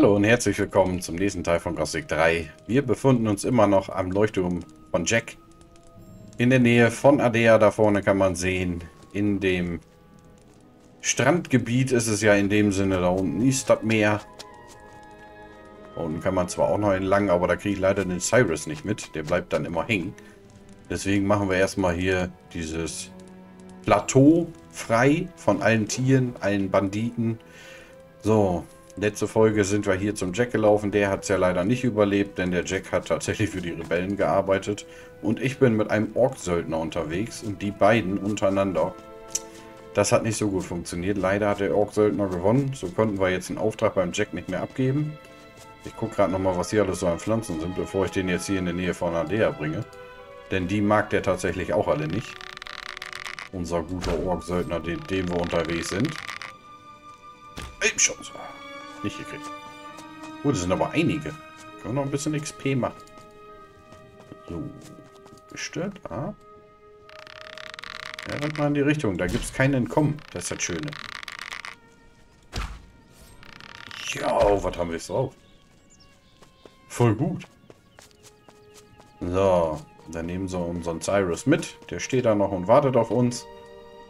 Hallo und herzlich willkommen zum nächsten Teil von Gothic 3. Wir befinden uns immer noch am Leuchtturm von Jack. In der Nähe von Ardea, da vorne kann man sehen, in dem Strandgebiet ist es ja in dem Sinne, da unten ist das Meer. Da unten kann man zwar auch noch entlang, aber da kriege ich leider den Cyrus nicht mit, der bleibt dann immer hängen. Deswegen machen wir erstmal hier dieses Plateau frei von allen Tieren, allen Banditen. So, letzte Folge sind wir hier zum Jack gelaufen. Der hat es ja leider nicht überlebt, denn der Jack hat tatsächlich für die Rebellen gearbeitet. Und ich bin mit einem Ork-Söldner unterwegs und die beiden untereinander. Das hat nicht so gut funktioniert. Leider hat der Ork-Söldner gewonnen. So konnten wir jetzt den Auftrag beim Jack nicht mehr abgeben. Ich gucke gerade nochmal, was hier alles so an Pflanzen sind, bevor ich den jetzt hier in der Nähe von Ardea bringe. Denn die mag der tatsächlich auch alle nicht. Unser guter Ork-Söldner, mit dem wir unterwegs sind. Eben schon so. Nicht gekriegt. Gut, das sind aber einige. Können wir noch ein bisschen XP machen. So. Gestört, ah. Ja, rennt mal in die Richtung. Da gibt es kein Entkommen. Das ist das Schöne. Ja, was haben wir jetzt drauf? Voll gut. So. Dann nehmen sie unseren Cyrus mit. Der steht da noch und wartet auf uns.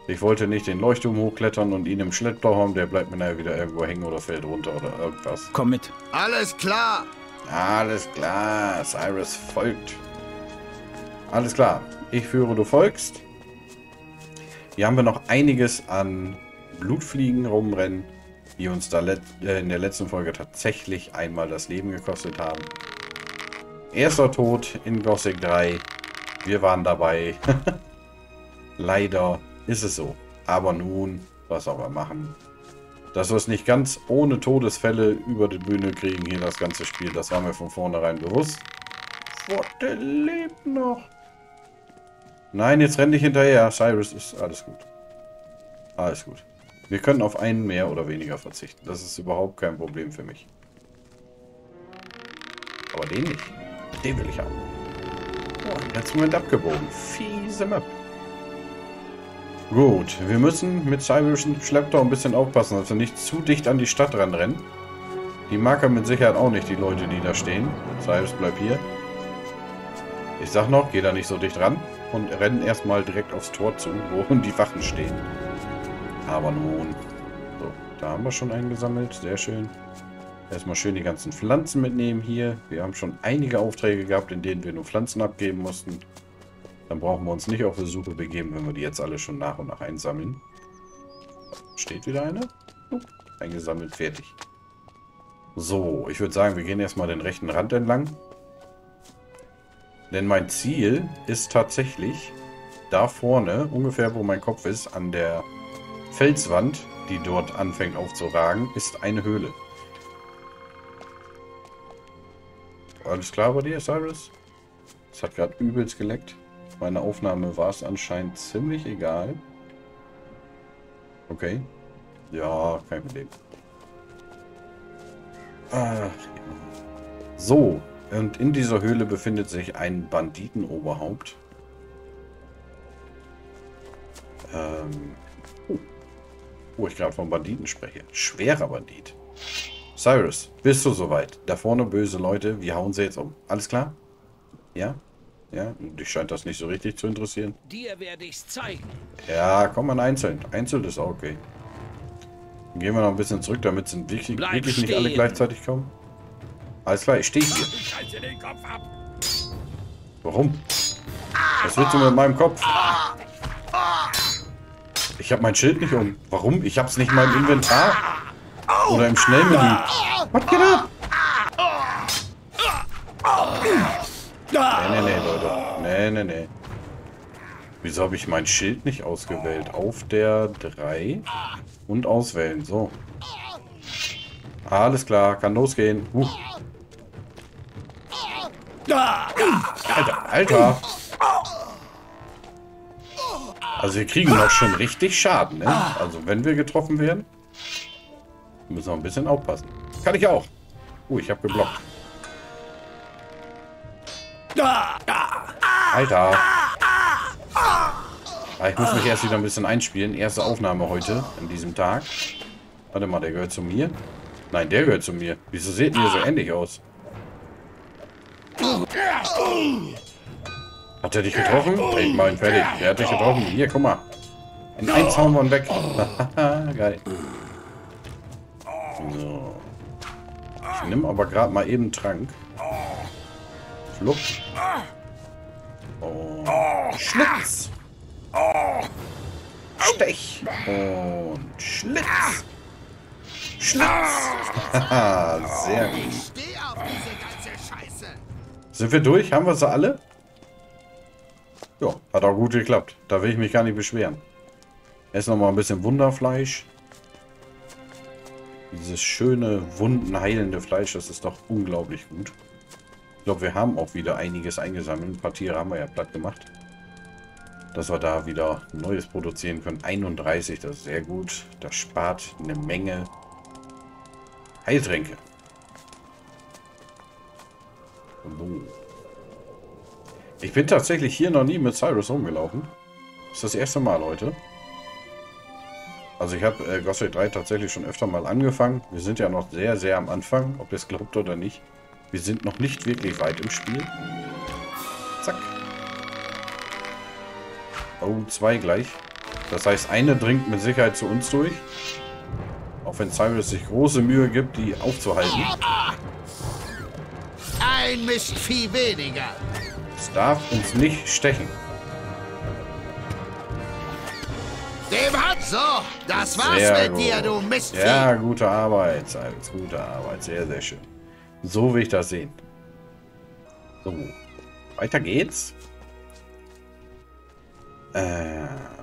Ich wollte nicht den Leuchtturm hochklettern und ihn im Schlepptau haben. Der bleibt mir nachher wieder irgendwo hängen oder fällt runter oder irgendwas. Komm mit. Alles klar. Alles klar. Cyrus folgt. Alles klar. Ich führe, du folgst. Hier haben wir noch einiges an Blutfliegen rumrennen, die uns da in der letzten Folge tatsächlich einmal das Leben gekostet haben. Erster Tod in Gothic 3. Wir waren dabei. Leider. Ist es so. Aber nun, was auch wir machen. Dass wir es nicht ganz ohne Todesfälle über die Bühne kriegen, hier das ganze Spiel, das haben wir von vornherein bewusst. Boah, der lebt noch. Nein, jetzt renn ich hinterher. Cyrus ist alles gut. Alles gut. Wir können auf einen mehr oder weniger verzichten. Das ist überhaupt kein Problem für mich. Aber den nicht. Den will ich haben. Oh, jetzt Moment abgebogen. Fiese Map. Gut, wir müssen mit Cyrus Schlepptau ein bisschen aufpassen, dass wir nicht zu dicht an die Stadt ranrennen. Die mag er mit Sicherheit auch nicht, die Leute, die da stehen. Cyrus bleibt hier. Ich sag noch, geh da nicht so dicht ran und rennen erstmal direkt aufs Tor zu, wo die Wachen stehen. Aber nun. So, da haben wir schon einen gesammelt, sehr schön. Erstmal schön die ganzen Pflanzen mitnehmen hier. Wir haben schon einige Aufträge gehabt, in denen wir nur Pflanzen abgeben mussten. Dann brauchen wir uns nicht auf die Suche begeben, wenn wir die jetzt alle schon nach und nach einsammeln. Steht wieder eine. Eingesammelt, fertig. So, ich würde sagen, wir gehen erstmal den rechten Rand entlang. Denn mein Ziel ist tatsächlich da vorne, ungefähr wo mein Kopf ist, an der Felswand, die dort anfängt aufzuragen, ist eine Höhle. Alles klar bei dir, Cyrus? Es hat gerade übelst geleckt. Meine Aufnahme war es anscheinend ziemlich egal. Okay. Ja, kein Problem. Ach, ja. So, und in dieser Höhle befindet sich ein Banditenoberhaupt. Wo ich gerade von Banditen spreche. Schwerer Bandit. Cyrus, bist du soweit? Da vorne böse Leute, wir hauen sie jetzt um. Alles klar? Ja? Ja, dich scheint das nicht so richtig zu interessieren. Dir werde ich's zeigen. Ja, komm an einzeln. Einzeln ist auch okay. Dann gehen wir noch ein bisschen zurück, damit sind wirklich nicht alle gleichzeitig kommen. Alles klar, ich stehe hier. Ich halte den Kopf ab. Warum? Was willst du mit meinem Kopf? Ich habe mein Schild nicht um. Warum? Ich hab's nicht mal im Inventar. Oder im Schnellmenü. Was geht ab? Nee, nee, nee, Leute. Nee, nee, nee. Wieso habe ich mein Schild nicht ausgewählt? Auf der 3 und auswählen. So. Alles klar, kann losgehen. Alter, Alter. Also wir kriegen doch schon richtig Schaden, ne? Also wenn wir getroffen werden, müssen wir ein bisschen aufpassen. Kann ich auch. Ich habe geblockt. Alter. Ich muss mich erst wieder ein bisschen einspielen. Erste Aufnahme heute, an diesem Tag. Warte mal, der gehört zu mir. Nein, der gehört zu mir. Wieso seht ihr so ähnlich aus? Hat er dich getroffen? Ich meine, fertig. Der hat dich getroffen. Hier, guck mal. In einen Zaun von weg. Geil. So. Ich nehme aber gerade mal eben einen Trank. Flupp. Und Schlitz. Stech. Und Schlitz. Schlitz. Haha, sehr gut. Sind wir durch? Haben wir sie alle? Ja, hat auch gut geklappt. Da will ich mich gar nicht beschweren. Erst noch mal ein bisschen Wunderfleisch. Dieses schöne, wundenheilende Fleisch, das ist doch unglaublich gut. Ich glaube, wir haben auch wieder einiges eingesammelt. Ein paar Tiere haben wir ja platt gemacht. Dass wir da wieder Neues produzieren können. 31, das ist sehr gut. Das spart eine Menge Heiltränke. Ich bin tatsächlich hier noch nie mit Cyrus rumgelaufen. Das ist das erste Mal, Leute. Also ich habe Gothic 3 tatsächlich schon öfter mal angefangen. Wir sind ja noch sehr, sehr am Anfang, ob ihr es glaubt oder nicht. Wir sind noch nicht wirklich weit im Spiel. Zack. Oh, zwei gleich. Das heißt, eine dringt mit Sicherheit zu uns durch. Auch wenn Cyrus sich große Mühe gibt, die aufzuhalten. Ein Mistvieh weniger. Es darf uns nicht stechen. Dem hat so. Das war's mit dir, du Mistvieh. Ja, gute Arbeit, Cyrus. Gute Arbeit. Sehr, sehr schön. So will ich das sehen. So. Weiter geht's.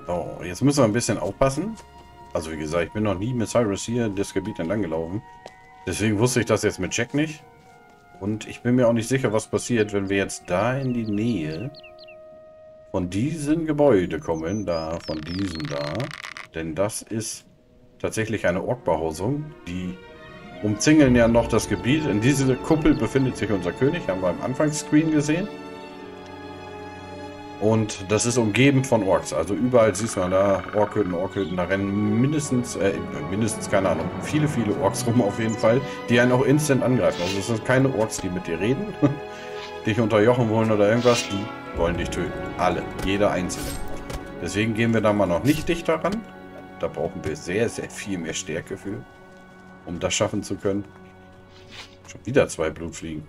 So, jetzt müssen wir ein bisschen aufpassen. Also wie gesagt, ich bin noch nie mit Cyrus hier das Gebiet entlang gelaufen. Deswegen wusste ich das jetzt mit Jack nicht. Und ich bin mir auch nicht sicher, was passiert, wenn wir jetzt da in die Nähe von diesem Gebäude kommen. Da, von diesem da. Denn das ist tatsächlich eine Orkbehausung. Die umzingeln ja noch das Gebiet. In dieser Kuppel befindet sich unser König. Haben wir im Anfangsscreen gesehen. Und das ist umgeben von Orks. Also überall siehst man da Orkhütten, Orkhütten. Da rennen mindestens, keine Ahnung, viele, viele Orks rum auf jeden Fall, die einen auch instant angreifen. Also es sind keine Orks, die mit dir reden, dich unterjochen wollen oder irgendwas. Die wollen dich töten. Alle. Jeder Einzelne. Deswegen gehen wir da mal noch nicht dichter ran. Da brauchen wir sehr, sehr viel mehr Stärke für, um das schaffen zu können. Schon wieder zwei Blutfliegen.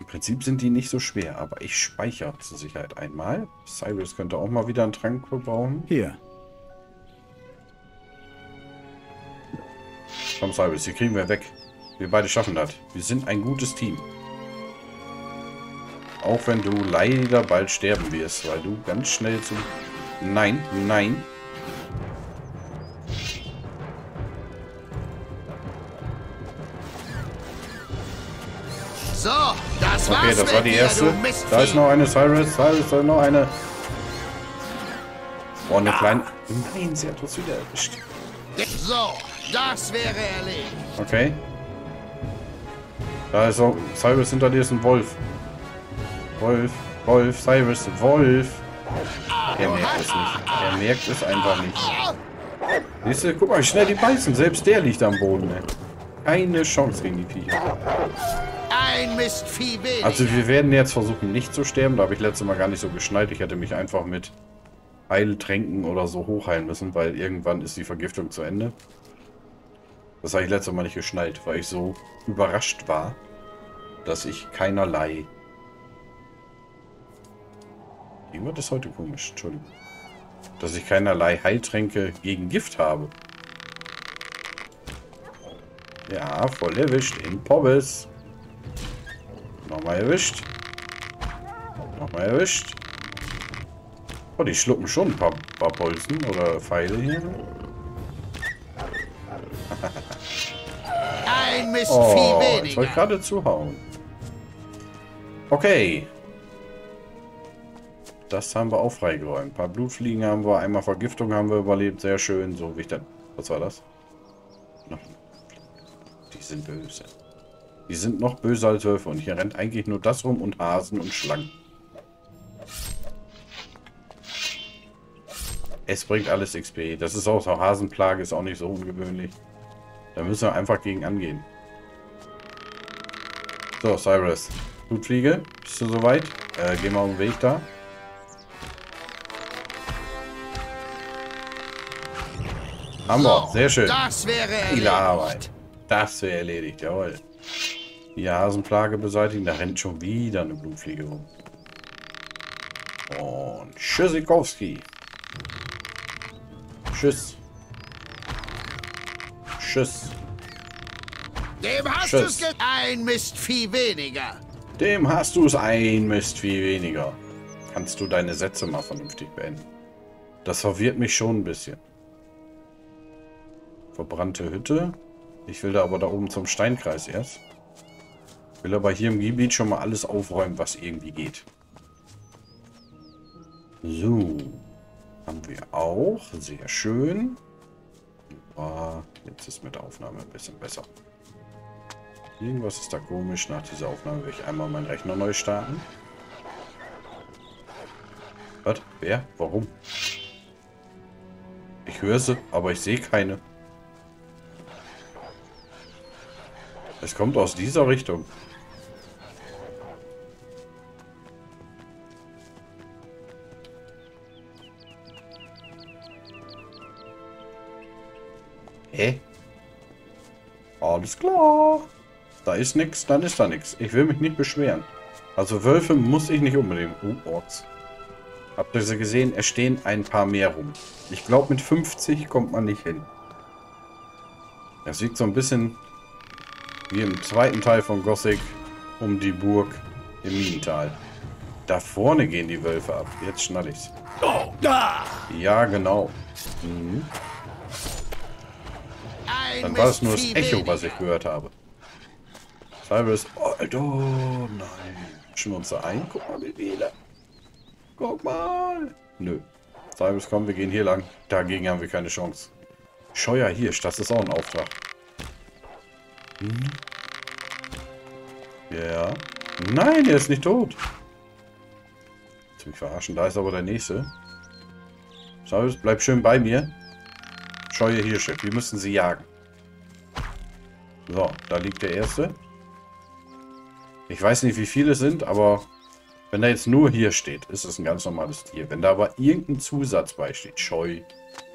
Im Prinzip sind die nicht so schwer, aber ich speichere zur Sicherheit einmal. Cyrus könnte auch mal wieder einen Trank verbrauchen. Hier. Komm, Cyrus, die kriegen wir weg. Wir beide schaffen das. Wir sind ein gutes Team. Auch wenn du leider bald sterben wirst, weil du ganz schnell zu... Nein, nein. So, das war's. Okay, das war die erste. Da ist noch eine, Cyrus. Cyrus, da ist noch eine. Oh, eine kleine. Nein, sie hat uns wieder erwischt. So, das wäre erledigt. Okay. Da ist auch. Cyrus, hinter dir ist ein Wolf. Wolf, Wolf, Cyrus, Wolf. Er merkt es nicht. Er merkt es einfach nicht. Siehst du, guck mal, wie schnell die beißen. Selbst der liegt am Boden, ey. Keine Chance gegen die Viecher. Also wir werden jetzt versuchen, nicht zu sterben. Da habe ich letztes Mal gar nicht so geschnallt. Ich hätte mich einfach mit Heiltränken oder so hochheilen müssen, weil irgendwann ist die Vergiftung zu Ende. Das habe ich letztes Mal nicht geschnallt, weil ich so überrascht war, dass ich keinerlei... Irgendwas ist heute komisch, Entschuldigung. Dass ich keinerlei Heiltränke gegen Gift habe. Ja, voll erwischt in Pobbes. Nochmal erwischt. Nochmal erwischt. Oh, die schlucken schon ein paar Bolzen oder Pfeile hier. Ein Mistvieh weniger. Jetzt wollte ich gerade zuhauen. Okay. Das haben wir auch freigeräumt. Ein paar Blutfliegen haben wir, einmal Vergiftung haben wir überlebt. Sehr schön. So wie ich dann... Was war das? Die sind böse. Die sind noch böser als Wölfe. Und hier rennt eigentlich nur das rum und Hasen und Schlangen. Es bringt alles XP. Das ist auch so, Hasenplage ist auch nicht so ungewöhnlich. Da müssen wir einfach gegen angehen. So, Cyrus. Blutfliege, bist du soweit? Geh mal um den Weg da. Haben wir. Sehr schön. Das wäre erledigt. Viele Arbeit. Das wäre erledigt, jawohl. Die Hasenplage beseitigen. Da rennt schon wieder eine Blutfliege rum. Und Tschüssikowski. Tschüss. Tschüss. Dem hast du es ein Mistvieh weniger. Dem hast du es ein Mistvieh weniger. Kannst du deine Sätze mal vernünftig beenden? Das verwirrt mich schon ein bisschen. Verbrannte Hütte. Ich will da aber da oben zum Steinkreis erst. Ich will aber hier im Gebiet schon mal alles aufräumen, was irgendwie geht. So. Haben wir auch. Sehr schön. Jetzt ist mit der Aufnahme ein bisschen besser. Irgendwas ist da komisch. Nach dieser Aufnahme will ich einmal meinen Rechner neu starten. Was? Wer? Warum? Ich höre sie, aber ich sehe keine. Es kommt aus dieser Richtung. Hä? Alles klar. Da ist nichts, dann ist da nichts. Ich will mich nicht beschweren. Also Wölfe muss ich nicht unbedingt. Orks. Habt ihr sie gesehen? Es stehen ein paar mehr rum. Ich glaube, mit 50 kommt man nicht hin. Das liegt so ein bisschen wie im zweiten Teil von Gothic um die Burg im Minental. Da vorne gehen die Wölfe ab. Jetzt schnall ich's. Oh, da! Ja, genau. Mhm. Dann war es nur das Echo, was ich gehört habe. Cyrus. Oh, nein. Mischen wir uns da ein? Guck mal, wie viele. Guck mal. Nö. Cyrus, komm, wir gehen hier lang. Dagegen haben wir keine Chance. Scheuer Hirsch, das ist auch ein Auftrag. Hm. Ja. Nein, er ist nicht tot. Willst du mich verarschen? Da ist aber der nächste. Cyrus, bleib schön bei mir. Scheue Hirsche, wir müssen sie jagen. So, da liegt der erste. Ich weiß nicht, wie viele es sind, aber wenn da jetzt nur hier steht, ist es ein ganz normales Tier. Wenn da aber irgendein Zusatz bei steht, scheu,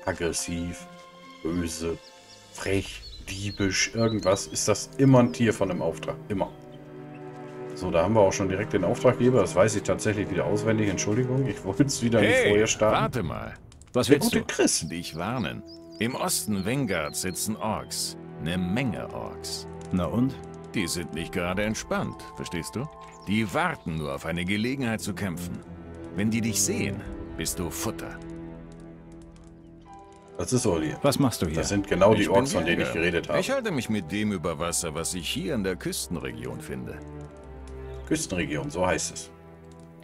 aggressiv, böse, frech, diebisch, irgendwas, ist das immer ein Tier von einem Auftrag. Immer. So, da haben wir auch schon direkt den Auftraggeber. Das weiß ich tatsächlich wieder auswendig. Entschuldigung, ich wollte es wieder nicht vorher starten. Warte mal. Was willst du? Chris, dich warnen. Im Osten Wengards sitzen Orks. Eine Menge Orks. Na und? Die sind nicht gerade entspannt, verstehst du? Die warten nur auf eine Gelegenheit zu kämpfen. Wenn die dich sehen, bist du Futter. Das ist Oli. Was machst du hier? Das sind genau die Orks, von denen ich geredet habe. Ich halte mich mit dem über Wasser, was ich hier in der Küstenregion finde. Küstenregion, so heißt es.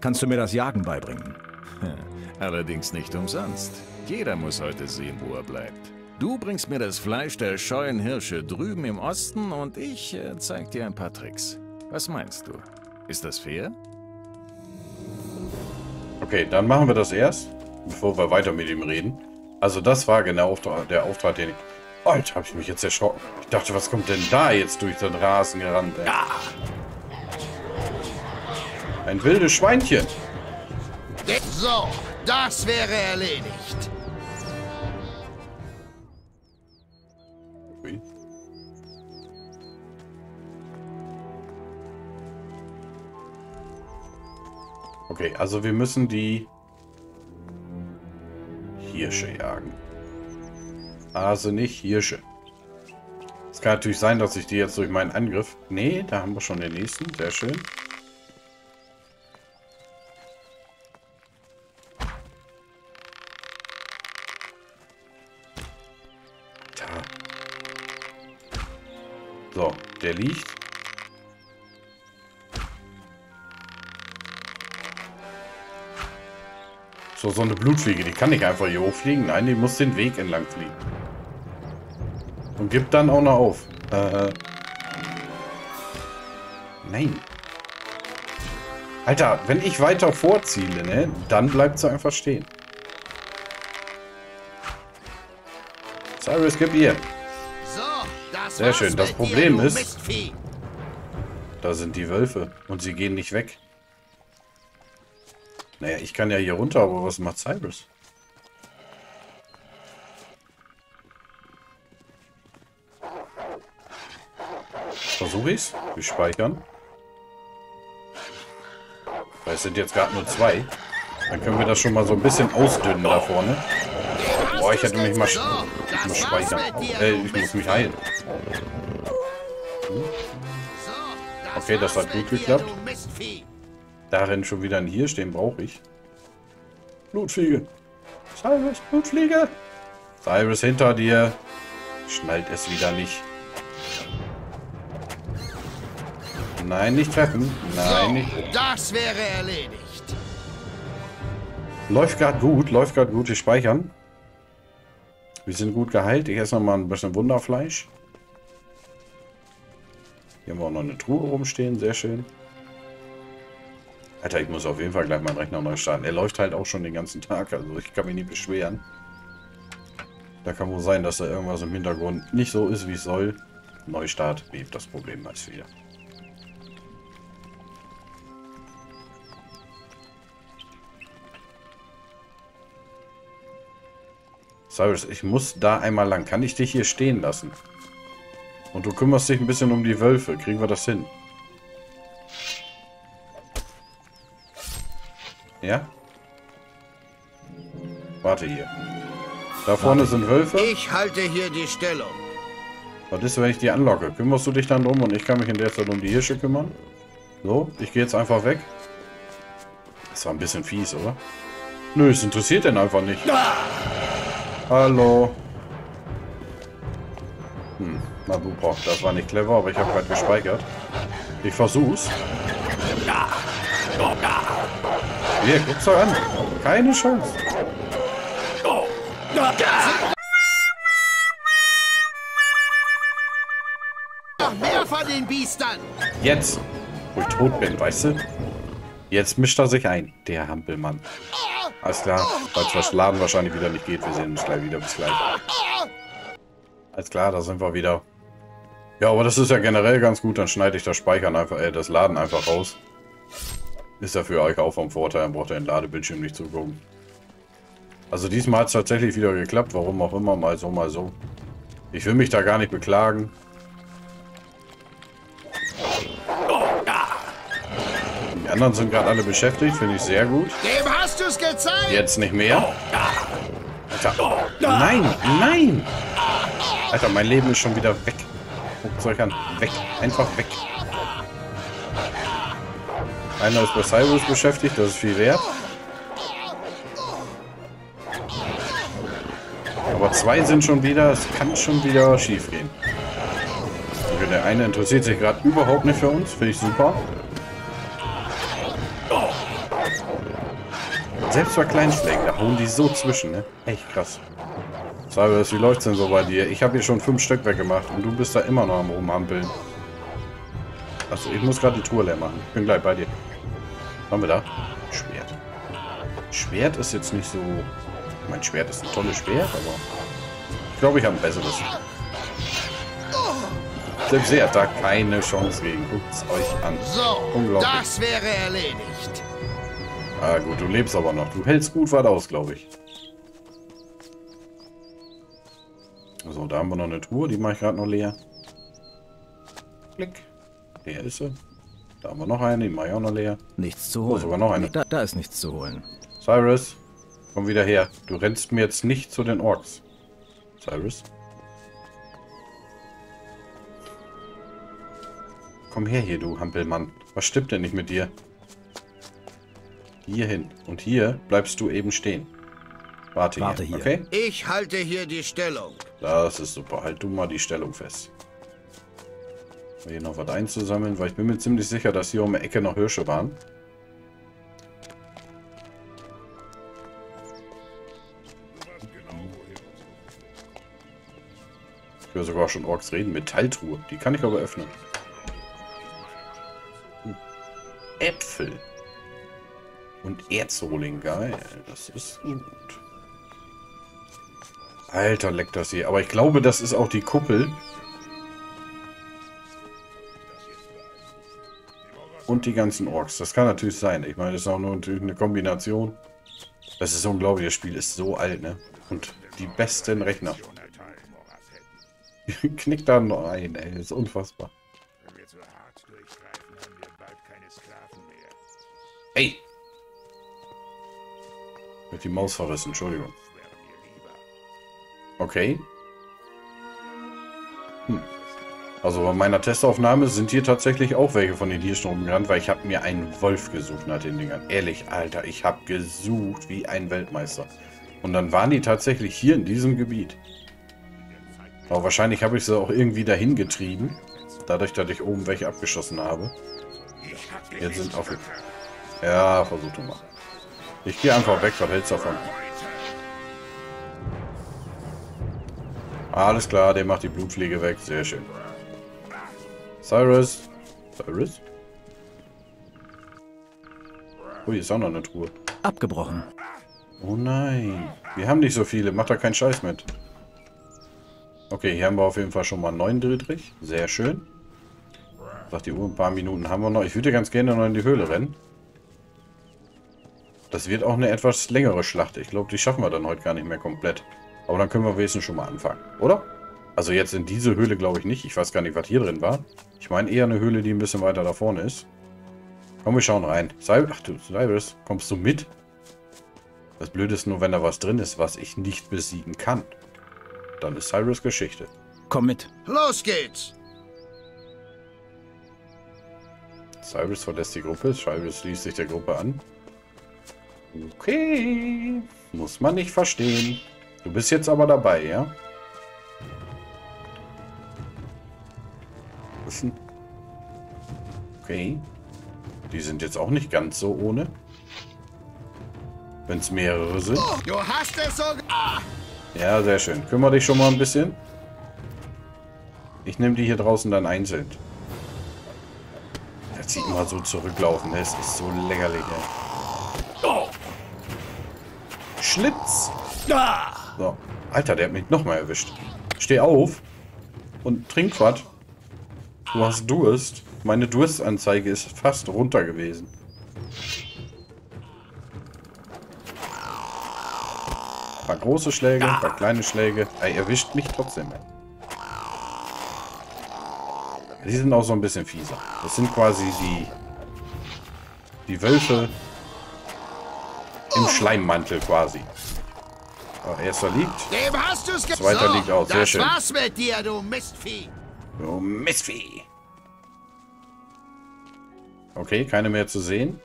Kannst du mir das Jagen beibringen? Allerdings nicht umsonst. Jeder muss heute sehen, wo er bleibt. Du bringst mir das Fleisch der scheuen Hirsche drüben im Osten und ich zeig dir ein paar Tricks. Was meinst du? Ist das fair? Okay, dann machen wir das erst, bevor wir weiter mit ihm reden. Also das war genau der Auftrag, den ich... Alter, hab ich mich jetzt erschrocken. Ich dachte, was kommt denn da jetzt durch den Rasen gerannt? Ein wildes Schweinchen. So, das wäre erledigt. Ui. Okay, also wir müssen die Hirsche jagen. Hase nicht, Hirsche. Es kann natürlich sein, dass ich die jetzt durch meinen Angriff... Nee, da haben wir schon den nächsten. Sehr schön. So, der liegt. So, so eine Blutfliege, die kann nicht einfach hier hochfliegen. Nein, die muss den Weg entlang fliegen. Und gibt dann auch noch auf. Nein. Alter, wenn ich weiter vorziele, ne, dann bleibt sie einfach stehen. Cyrus, gib ihr. Sehr schön. Das Problem ist, da sind die Wölfe und sie gehen nicht weg. Naja, ich kann ja hier runter, aber was macht Cyrus? Versuche ich's. Wir speichern. Weil es sind jetzt gerade nur zwei. Dann können wir das schon mal so ein bisschen ausdünnen da vorne. Boah, ich hätte mich mal... Ich muss speichern. Ich muss mich heilen. Okay, das hat gut geklappt. Da rennt schon wieder ein Hier stehen, brauche ich. Blutfliege. Cyrus, Blutfliege. Cyrus hinter dir. Schnallt es wieder nicht. Nein, nicht treffen. Nein, nicht. Das wäre erledigt. Läuft gerade gut, läuft gerade gut. Wir speichern. Wir sind gut geheilt. Ich esse noch mal ein bisschen Wunderfleisch. Hier haben wir auch noch eine Truhe rumstehen. Sehr schön. Alter, ich muss auf jeden Fall gleich meinen Rechner neu starten. Er läuft halt auch schon den ganzen Tag. Also ich kann mich nicht beschweren. Da kann wohl sein, dass da irgendwas im Hintergrund nicht so ist, wie es soll. Neustart behebt das Problem meist wieder. Cyrus, ich muss da einmal lang. Kann ich dich hier stehen lassen? Und du kümmerst dich ein bisschen um die Wölfe. Kriegen wir das hin? Ja? Warte hier. Da vorne sind Wölfe. Ich halte hier die Stellung. Was ist, wenn ich die anlocke? Kümmerst du dich dann drum und ich kann mich in der Zeit um die Hirsche kümmern? So, ich gehe jetzt einfach weg. Das war ein bisschen fies, oder? Nö, es interessiert den einfach nicht. Ah! Hallo. Na super. Das war nicht clever, aber ich habe gerade gespeichert. Ich versuch's. Hier, guck's doch an. Keine Chance. Noch mehr von den Biestern. Jetzt, wo ich tot bin, weißt du? Jetzt mischt er sich ein, der Hampelmann. Alles klar, weil das Laden wahrscheinlich wieder nicht geht. Wir sehen uns gleich wieder. Bis gleich. Alles klar, da sind wir wieder. Ja, aber das ist ja generell ganz gut. Dann schneide ich das Speichern einfach, das Laden einfach raus. Ist ja für euch auch vom Vorteil. Dann braucht ihr den Ladebildschirm nicht zu gucken. Also diesmal hat es tatsächlich wieder geklappt. Warum auch immer. Mal so, mal so. Ich will mich da gar nicht beklagen. Die anderen sind gerade alle beschäftigt. Finde ich sehr gut. Gezeigt. Jetzt nicht mehr. Alter. Nein, nein. Alter, mein Leben ist schon wieder weg. Guckt euch an. Weg. Einfach weg. Einer ist bei Cyrus beschäftigt. Das ist viel wert. Aber zwei sind schon wieder. Es kann schon wieder schief gehen. Okay, der eine interessiert sich gerade überhaupt nicht für uns. Finde ich super. Selbst bei Kleinschlägen, da hauen die so zwischen, ne? Echt krass. Cyrus, wie läuft's denn so bei dir? Ich habe hier schon 5 Stück weggemacht und du bist da immer noch am Rumhampeln. Achso, ich muss gerade die Tour leer machen. Ich bin gleich bei dir. Was haben wir da? Schwert. Schwert ist jetzt nicht so... Mein Schwert ist ein tolles Schwert, aber... Ich glaube, ich habe ein besseres. Selbst er hat da keine Chance gegen. Guckt's euch an. Unglaublich. Das wäre erledigt. Ah gut, du lebst aber noch. Du hältst gut weit aus, glaube ich. So, da haben wir noch eine Truhe. Die mache ich gerade noch leer. Klick. Leer ist sie. Da haben wir noch eine. Die mache ich auch noch leer. Nichts zu holen. Oh, sogar noch eine. Da ist nichts zu holen. Cyrus, komm wieder her. Du rennst mir jetzt nicht zu den Orks. Cyrus. Komm her hier, du Hampelmann. Was stimmt denn nicht mit dir? Hier hin. Und hier bleibst du eben stehen. Warte hier. Okay? Ich halte hier die Stellung. Das ist super. Halt du mal die Stellung fest. Hier noch was einzusammeln, weil ich bin mir ziemlich sicher, dass hier um die Ecke noch Hirsche waren. Ich höre sogar schon Orks reden. Metalltruhe. Die kann ich aber öffnen. Äpfel. Und Erzrohling, geil. Das ist gut. Alter, leckt das hier. Aber ich glaube, das ist auch die Kuppel. Und die ganzen Orks. Das kann natürlich sein. Ich meine, das ist auch nur natürlich eine Kombination. Das ist unglaublich. Das Spiel ist so alt, ne? Und die besten Rechner. Knickt da noch ein, ey. Das ist unfassbar. Ey! Mit die Maus verrissen, Entschuldigung. Okay. Hm. Also bei meiner Testaufnahme sind hier tatsächlich auch welche von den Hirschen rumgerannt, weil ich habe mir einen Wolf gesucht nach den Dingern. Ehrlich, Alter, ich habe gesucht wie ein Weltmeister. Und dann waren die tatsächlich hier in diesem Gebiet. Aber wahrscheinlich habe ich sie auch irgendwie dahin getrieben. Dadurch, dass ich oben welche abgeschossen habe. Jetzt sind auch... Ja, versuch doch mal. Ich gehe einfach weg, was hältst du davon? Alles klar, der macht die Blutfliege weg. Sehr schön. Cyrus. Cyrus? Ui, ist auch noch eine Truhe. Abgebrochen. Oh nein. Wir haben nicht so viele. Macht da keinen Scheiß mit. Okay, hier haben wir auf jeden Fall schon mal einen neuen Dietrich. Sehr schön. Sagt die Uhr, ein paar Minuten haben wir noch. Ich würde ganz gerne noch in die Höhle rennen. Das wird auch eine etwas längere Schlacht. Ich glaube, die schaffen wir dann heute gar nicht mehr komplett. Aber dann können wir wenigstens schon mal anfangen, oder? Also jetzt in diese Höhle glaube ich nicht. Ich weiß gar nicht, was hier drin war. Ich meine eher eine Höhle, die ein bisschen weiter da vorne ist. Komm, wir schauen rein. Ach du, Cyrus, kommst du mit? Das Blöde ist nur, wenn da was drin ist, was ich nicht besiegen kann. Dann ist Cyrus Geschichte. Komm mit. Los geht's! Cyrus verlässt die Gruppe. Cyrus schließt sich der Gruppe an. Okay. Muss man nicht verstehen. Du bist jetzt aber dabei, ja? Okay. Die sind jetzt auch nicht ganz so ohne. Wenn es mehrere sind. Du hast es so. Ja, sehr schön. Kümmere dich schon mal ein bisschen. Ich nehme die hier draußen dann einzeln. Jetzt sieht man so zurücklaufen. Das ist so lächerlich, ey. Oh. Schlitz. Ah. So. Alter, der hat mich nochmal erwischt. Steh auf und trink was. Du hast Durst. Meine Durstanzeige ist fast runter gewesen. Ein paar große Schläge, ein paar kleine Schläge. Er erwischt mich trotzdem. Die sind auch so ein bisschen fieser. Das sind quasi die Wölfe im Schleimmantel quasi. Oh, erster liegt. Dem hast du's gesagt. Zweiter liegt auch. Sehr schön. Das war's mit dir, du Mistvieh. Du Mistvieh. Okay, keine mehr zu sehen.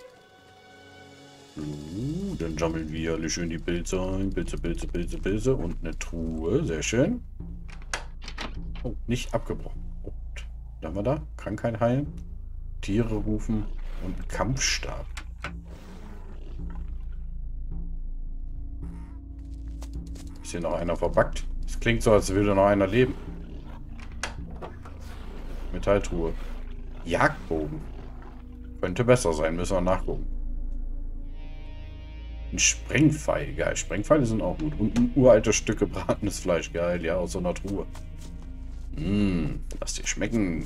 Dann sammeln wir alle schön die Pilze ein. Pilze. Und eine Truhe. Sehr schön. Oh, nicht abgebrochen. Oh, dann haben wir da. Krankheit heilen. Tiere rufen. Und Kampfstab. Ist hier noch einer verbackt? Es klingt so, als würde noch einer leben. Metalltruhe. Jagdbogen. Könnte besser sein. Müssen wir nachgucken. Ein Sprengpfeil. Geil. Sprengpfeile sind auch gut. Und ein uraltes Stück gebratenes Fleisch. Geil. Ja, aus so einer Truhe. Lass dir schmecken.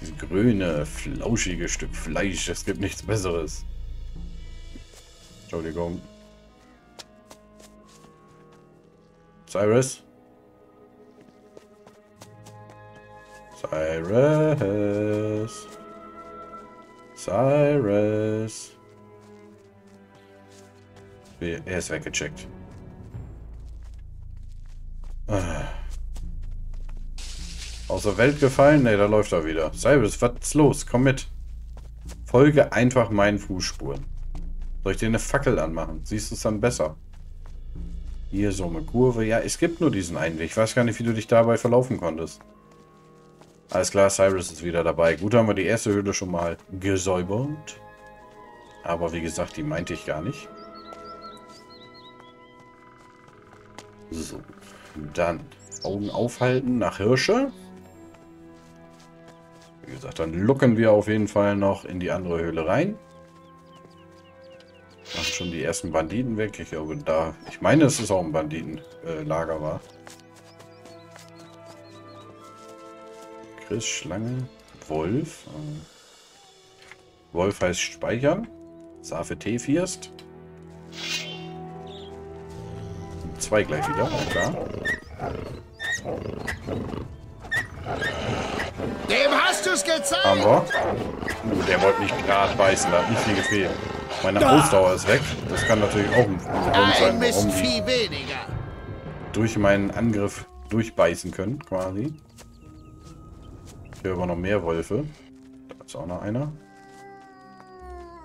Dieses grüne, flauschige Stück Fleisch. Es gibt nichts Besseres. Entschuldigung. Cyrus? Cyrus? Cyrus? Er ist weggecheckt. Aus der Welt gefallen? Ne, da läuft er wieder. Cyrus, was ist los? Komm mit. Folge einfach meinen Fußspuren. Soll ich dir eine Fackel anmachen? Siehst du es dann besser? Hier so eine Kurve. Ja, es gibt nur diesen einen Weg. Ich weiß gar nicht, wie du dich dabei verlaufen konntest. Alles klar, Cyrus ist wieder dabei. Gut, haben wir die erste Höhle schon mal gesäubert. Aber wie gesagt, die meinte ich gar nicht. So, dann Augen aufhalten nach Hirsche. Wie gesagt, dann lucken wir auf jeden Fall noch in die andere Höhle rein. schon die ersten Banditen weg. Ich glaube, da. Ich meine, dass es auch ein Banditenlager war. Chris, Schlange, Wolf. Wolf heißt Speichern. Safe T-First. Zwei gleich wieder. Auch da. Dem hast du's gezeigt! Aber. Der wollte mich gerade beißen, da hat nicht viel gefehlt. Meine Ausdauer ist weg. Das kann natürlich auch ein Grund sein, warum die durch meinen Angriff durchbeißen können, quasi. Ich höre aber noch mehr Wölfe. Da ist auch noch einer.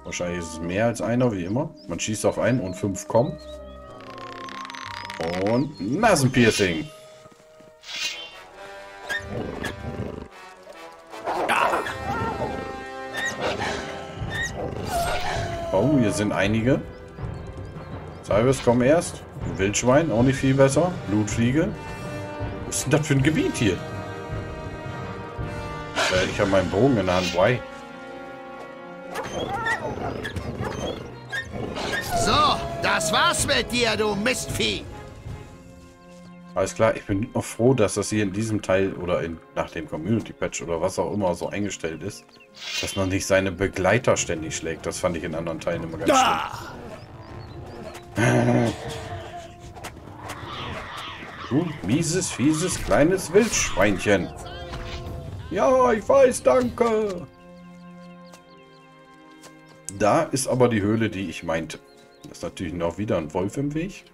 Wahrscheinlich ist es mehr als einer, wie immer. Man schießt auf einen und 5 kommen. Und Nasenpiercing. Oh, hier sind einige. Cyrus, komm erst. Wildschwein, auch nicht viel besser. Blutfliege. Was ist denn das für ein Gebiet hier? Ich habe meinen Bogen in der Hand. Why? So, das war's mit dir, du Mistvieh. Alles klar, ich bin auch froh, dass das hier in diesem Teil oder nach dem Community-Patch oder was auch immer so eingestellt ist, dass man nicht seine Begleiter ständig schlägt. Das fand ich in anderen Teilen immer ganz schlimm. Du mieses, fieses, kleines Wildschweinchen. Ja, ich weiß, danke. Da ist aber die Höhle, die ich meinte. Da ist natürlich noch wieder ein Wolf im Weg.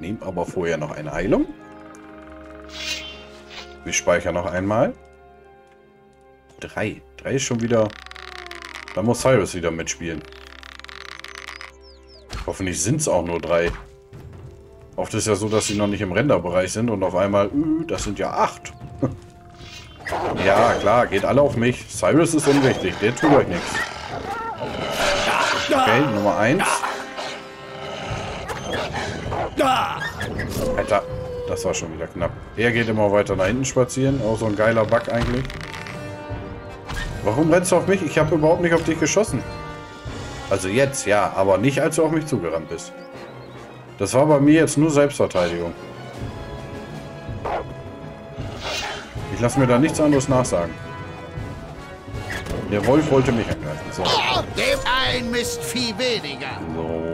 Nehmen aber vorher noch eine Heilung. Wir speichern noch einmal. 3. 3 ist schon wieder... Da muss Cyrus wieder mitspielen. Hoffentlich sind es auch nur 3. Oft ist ja so, dass sie noch nicht im Renderbereich sind und auf einmal... das sind ja 8. Ja, klar, geht alle auf mich. Cyrus ist unwichtig, der tut euch nichts. Okay, Nummer 1. Alter, das war schon wieder knapp. Er geht immer weiter nach hinten spazieren. Auch so ein geiler Bug eigentlich. Warum rennst du auf mich? Ich habe überhaupt nicht auf dich geschossen. Also jetzt, ja, aber nicht, als du auf mich zugerannt bist. Das war bei mir jetzt nur Selbstverteidigung. Ich lasse mir da nichts anderes nachsagen. Der Wolf wollte mich angreifen. So. Dem ein Mistvieh weniger. So.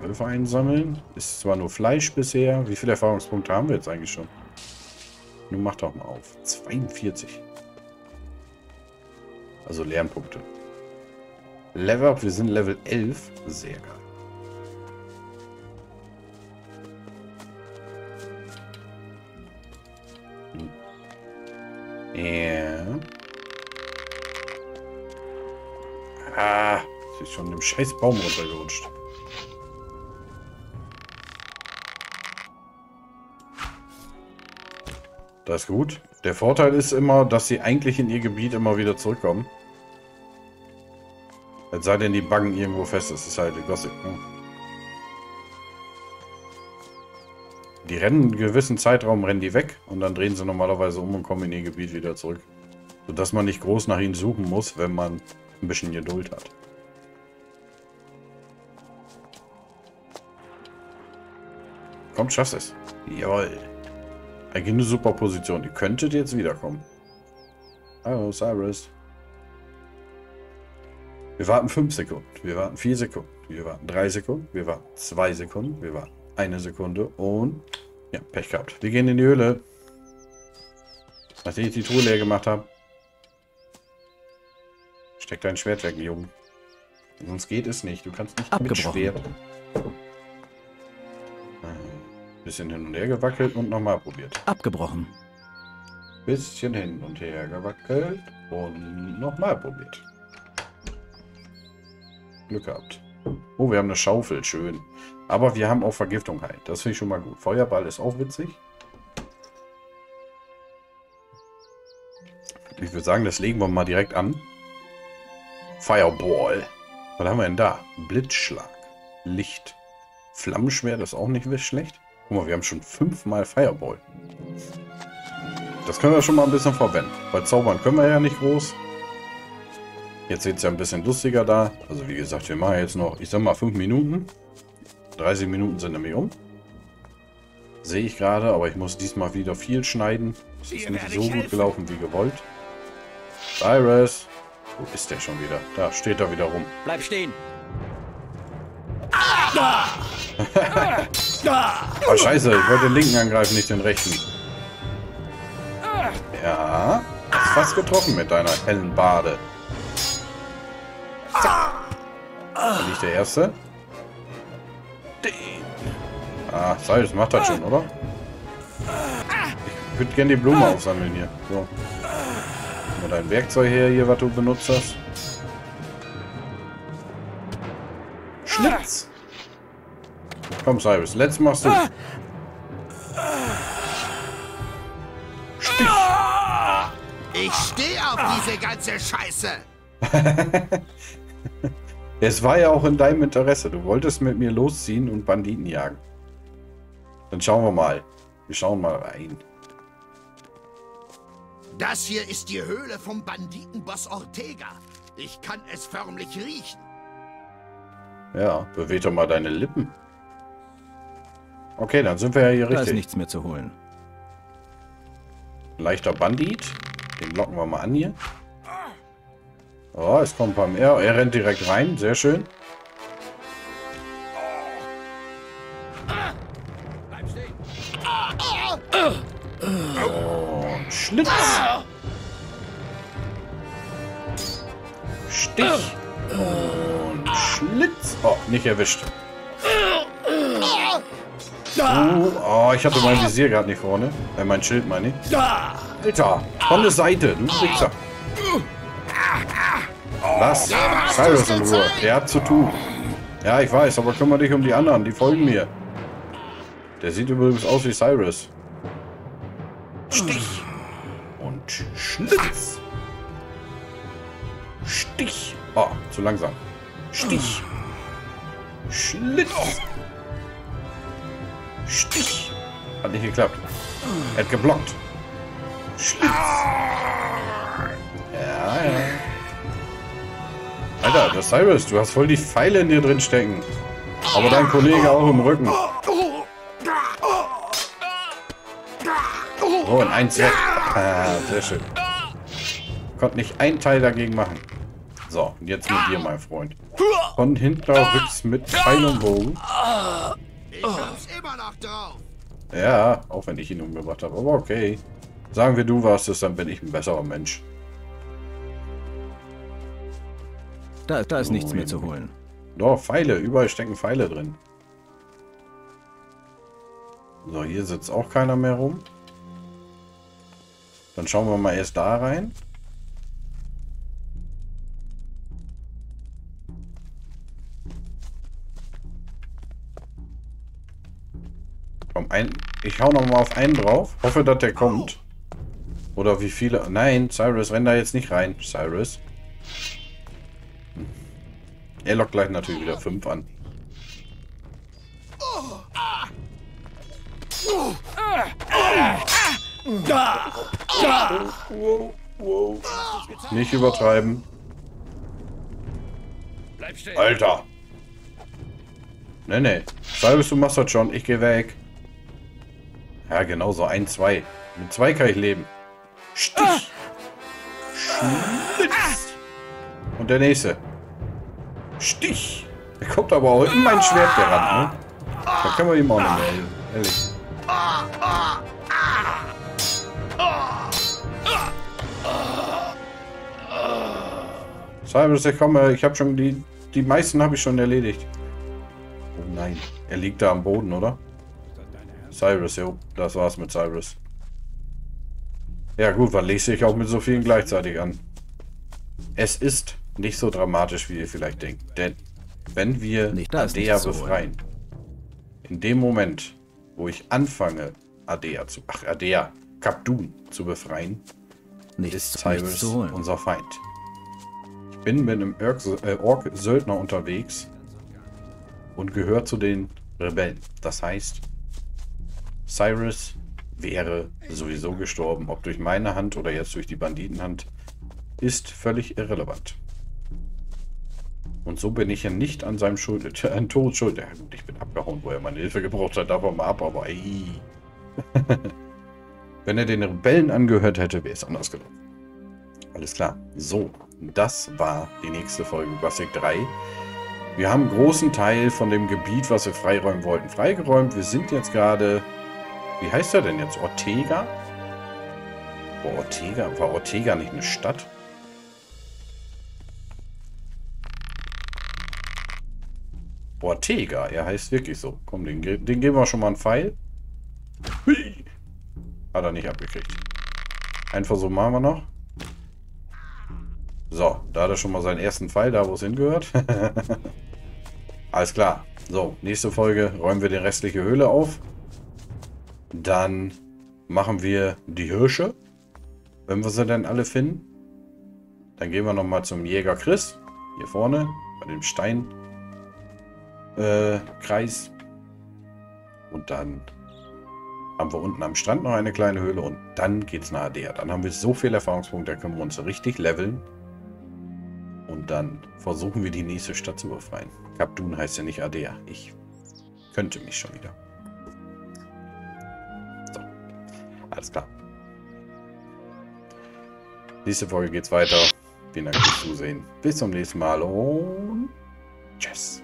Wölfe einsammeln. Ist zwar nur Fleisch bisher. Wie viele Erfahrungspunkte haben wir jetzt eigentlich schon? Nun mach doch mal auf. 42. Also Lernpunkte. Level up. Wir sind Level 11. Sehr geil. Ja. Ah. Sie ist schon dem scheiß Baum runtergerutscht. Das ist gut. Der Vorteil ist immer, dass sie eigentlich in ihr Gebiet immer wieder zurückkommen. Es sei denn, die baggen irgendwo fest. Das ist halt Gothic, ne? Die rennen einen gewissen Zeitraum, rennen die weg und dann drehen sie normalerweise um und kommen in ihr Gebiet wieder zurück. Sodass man nicht groß nach ihnen suchen muss, wenn man ein bisschen Geduld hat. Komm, schaffst es. Jawohl. Eigentlich eine super Position. Ihr könntet jetzt wiederkommen. Hallo, Cyrus. Wir warten 5 Sekunden. Wir warten 4 Sekunden. Wir warten 3 Sekunden. Wir warten 2 Sekunden. Wir warten 1 Sekunde. Und... ja, Pech gehabt. Wir gehen in die Höhle. Nachdem ich die Truhe leer gemacht habe. Steck dein Schwert weg, Junge. Sonst geht es nicht. Du kannst nicht mit Schwert. Bisschen hin und her gewackelt und nochmal probiert. Abgebrochen. Bisschen hin und her gewackelt und nochmal probiert. Glück gehabt. Oh, wir haben eine Schaufel. Schön. Aber wir haben auch Vergiftung halt. Das finde ich schon mal gut. Feuerball ist auch witzig. Ich würde sagen, das legen wir mal direkt an. Fireball. Was haben wir denn da? Blitzschlag. Licht. Flammenschwert ist auch nicht schlecht. Guck mal, wir haben schon 5-mal Fireball. Das können wir schon mal ein bisschen verwenden. Weil zaubern können wir ja nicht groß. Jetzt sieht es ja ein bisschen lustiger da. Also wie gesagt, wir machen jetzt noch, ich sag mal, 5 Minuten. 30 Minuten sind nämlich um. Sehe ich gerade, aber ich muss diesmal wieder viel schneiden. Es ist nicht so gut gelaufen wie gewollt. Cyrus! Wo ist der schon wieder? Da steht er wieder rum. Bleib stehen! Oh, scheiße, ich wollte den linken angreifen, nicht den rechten. Ja, hast fast getroffen mit deiner hellen Bade. Bin ich der Erste? Ah, Cyrus macht das schon, oder? Ich würde gerne die Blume aufsammeln hier. So. Nimm mal dein Werkzeug her, hier, was du benutzt hast. Schnitz! Komm, Cyrus, letzt machst du. Stich! Ich stehe auf diese ganze Scheiße! Es war ja auch in deinem Interesse. Du wolltest mit mir losziehen und Banditen jagen. Dann schauen wir mal. Wir schauen mal rein. Das hier ist die Höhle vom Banditenboss Ortega. Ich kann es förmlich riechen. Ja, beweg doch mal deine Lippen. Okay, dann sind wir ja hier richtig. Da ist nichts mehr zu holen. Leichter Bandit. Den locken wir mal an hier. Oh, es kommt ein paar mehr. Er rennt direkt rein. Sehr schön. Und Schlitz. Stich. Und Schlitz. Oh, nicht erwischt. Oh, ich hatte mein Visier gerade nicht vorne. Mein Schild, meine ich. Alter, von der Seite. Du Wichser. Lass Cyrus in Ruhe. Der hat zu tun. Ja, ich weiß, aber kümmere dich um die anderen. Die folgen mir. Der sieht übrigens aus wie Cyrus. Stich. Und Schlitz. Stich. Oh, zu langsam. Stich. Schlitz. Stich. Hat nicht geklappt. Er hat geblockt. Schlitz. Ja, ja. Alter, das Cyrus, du hast voll die Pfeile in dir drin stecken. Aber dein Kollege auch im Rücken. Oh, und eins weg. Ah, sehr schön. Konnte nicht ein Teil dagegen machen. So, und jetzt mit dir, mein Freund. Von hinten rücks mit Pfeil und Bogen. Ich hab's immer noch drauf. Ja, auch wenn ich ihn umgebracht habe. Aber okay. Sagen wir, du warst es, dann bin ich ein besserer Mensch. Da ist nichts mehr zu holen. Doch, Pfeile. Überall stecken Pfeile drin. So, hier sitzt auch keiner mehr rum. Dann schauen wir mal erst da rein. Komm, ich hau nochmal auf einen drauf. Hoffe, dass der kommt. Oder wie viele... Nein, Cyrus, renn da jetzt nicht rein. Cyrus. Er lockt gleich natürlich wieder 5 an. Nicht übertreiben. Alter. Nee, nee. Cyrus, du machst das schon. Ich geh weg. Ja, genau so. 1, 2. Mit 2 kann ich leben. Stich. Schlitz. Und der nächste. Stich. Der kommt aber auch in mein Schwert gerannt, ne? Da können wir ihm auch nicht mehr helfen. Ehrlich. Cyrus, ich komme. Ich habe schon die meisten habe ich schon erledigt. Oh nein, er liegt da am Boden, oder? Cyrus, jo, das war's mit Cyrus. Ja gut, was lese ich auch mit so vielen gleichzeitig an? Es ist nicht so dramatisch, wie ihr vielleicht denkt. Denn wenn wir Ardea befreien, in dem Moment, wo ich anfange, Capdun zu befreien, ist Cyrus unser Feind. Ich bin mit einem Ork-Söldner unterwegs und gehört zu den Rebellen. Das heißt, Cyrus wäre sowieso gestorben. Ob durch meine Hand oder jetzt durch die Banditenhand, ist völlig irrelevant. Und so bin ich ja nicht an seinem Tod schuld. Ja gut, ich bin abgehauen, wo er meine Hilfe gebraucht hat. Davon mal ab, aber ey. Wenn er den Rebellen angehört hätte, wäre es anders gelaufen. Alles klar. So, das war die nächste Folge Gothic 3. Wir haben einen großen Teil von dem Gebiet, was wir freiräumen wollten, freigeräumt. Wir sind jetzt gerade... Wie heißt er denn jetzt? Ortega? Boah, Ortega. War Ortega nicht eine Stadt? Ortega, er heißt wirklich so. Komm, den geben wir schon mal einen Pfeil. Hui. Hat er nicht abgekriegt. Einen Versuch machen wir noch. So, da hat er schon mal seinen ersten Pfeil, da wo es hingehört. Alles klar. So, nächste Folge räumen wir die restliche Höhle auf. Dann machen wir die Hirsche. Wenn wir sie dann alle finden. Dann gehen wir nochmal zum Jäger Chris. Hier vorne, bei dem Stein. Kreis. Und dann haben wir unten am Strand noch eine kleine Höhle und dann geht's nach Ardea. Dann haben wir so viel Erfahrungspunkte, da können wir uns richtig leveln. Und dann versuchen wir die nächste Stadt zu befreien. Kapdun heißt ja nicht Ardea. Ich könnte mich schon wieder. So. Alles klar. Nächste Folge geht's weiter. Vielen Dank fürs Zusehen. Bis zum nächsten Mal und tschüss.